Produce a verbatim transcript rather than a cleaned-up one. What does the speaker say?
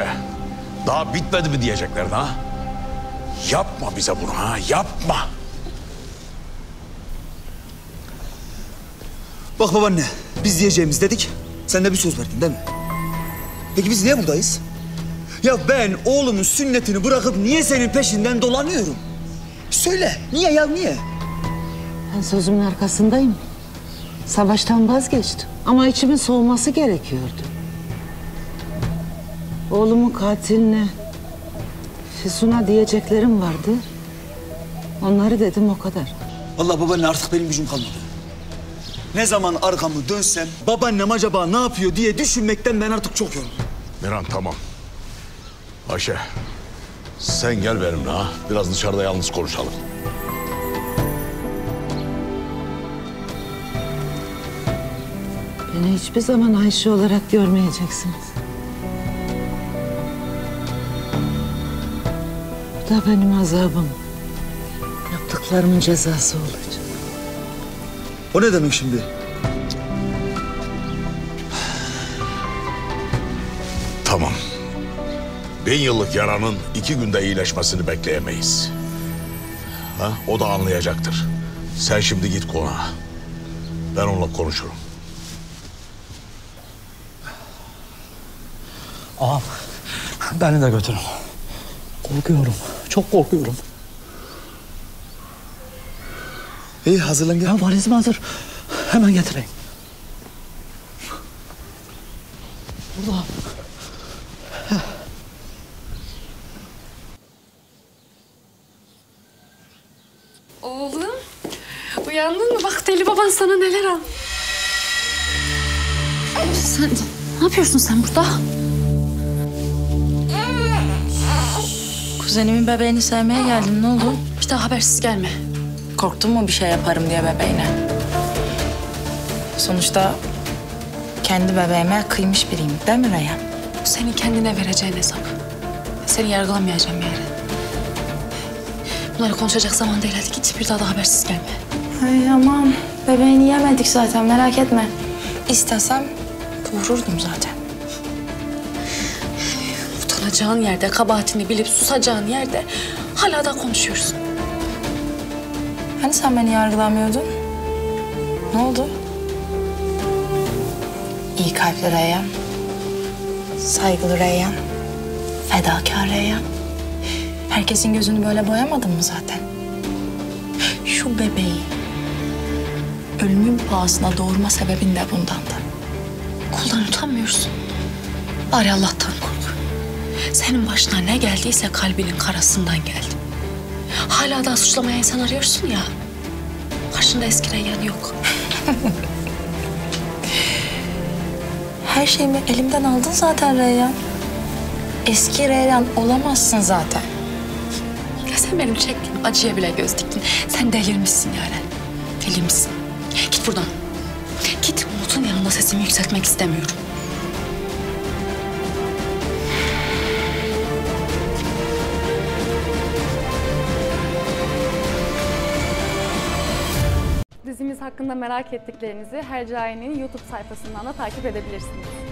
Ayşe, daha bitmedi mi diyecekler ha? Yapma bize bunu ha, yapma. Bak babaanne, biz diyeceğimiz dedik, sen de bir söz verdin değil mi? Peki biz niye buradayız? Ya ben oğlumun sünnetini bırakıp niye senin peşinden dolanıyorum? Söyle, niye ya niye? Ben sözümün arkasındayım. Savaştan vazgeçtim ama içimin soğuması gerekiyordu. Oğlumun katiline, Füsun'a diyeceklerim vardı. Onları dedim o kadar. Vallahi babaanne artık benim gücüm kalmadı. Ne zaman arkamı dönsem babaannem acaba ne yapıyor diye düşünmekten ben artık çok yoruldum. Miran tamam. Ayşe, sen gel benimle ha. Biraz dışarıda yalnız konuşalım. Beni hiçbir zaman Ayşe olarak görmeyeceksiniz. Bu da benim azabım. Yaptıklarımın cezası olacak. O ne demek şimdi? Tamam. Bin yıllık yaranın iki günde iyileşmesini bekleyemeyiz. Ha? O da anlayacaktır. Sen şimdi git konağa. Ben onunla konuşurum. Ağam, beni de götürün. Korkuyorum, çok korkuyorum. İyi, hazırlan gel. Valizim hazır. Hemen getireyim. Burada. Oğlum, uyandın mı? Bak deli baban sana neler al. Sen, ne yapıyorsun sen burada? Kuzenimin bebeğini sevmeye geldim, ne oldu? Bir daha habersiz gelme. Korktun mu bir şey yaparım diye bebeğine? Sonuçta kendi bebeğime kıymış biriyim, değil mi Reyyan? Bu senin kendine vereceğin hesap. Seni yargılamayacağım Yaren. Bunları konuşacak zaman değil, hadi git bir daha da habersiz gelme. Ay aman, bebeğini yemedik zaten, merak etme. İstesem vururdum zaten. Utanacağın yerde, kabahatini bilip susacağın yerde hala da konuşuyorsun. Hani sen beni yargılamıyordun? Ne oldu? İyi kalpli Reyyan, saygılı Reyyan, fedakar Reyyan. Herkesin gözünü böyle boyamadın mı zaten? Şu bebeği ölümün pahasına doğurma sebebin de bundandı. Kuldan utanmıyorsun. Bari Allah'tan kork. Senin başına ne geldiyse kalbinin karasından geldi. Hala daha suçlamaya insan arıyorsun ya. Karşında eski Reyyan yok. Her şeyimi elimden aldın zaten Reyyan. Eski Reyyan olamazsın zaten. Ya sen benim çektiğim acıya bile göz diktin. Sen delirmişsin Yaren. Delirmişsin. Git buradan. Git, Umut'un yanında sesimi yükseltmek istemiyorum. Dizimiz hakkında merak ettiklerinizi Hercai'nin YouTube sayfasından da takip edebilirsiniz.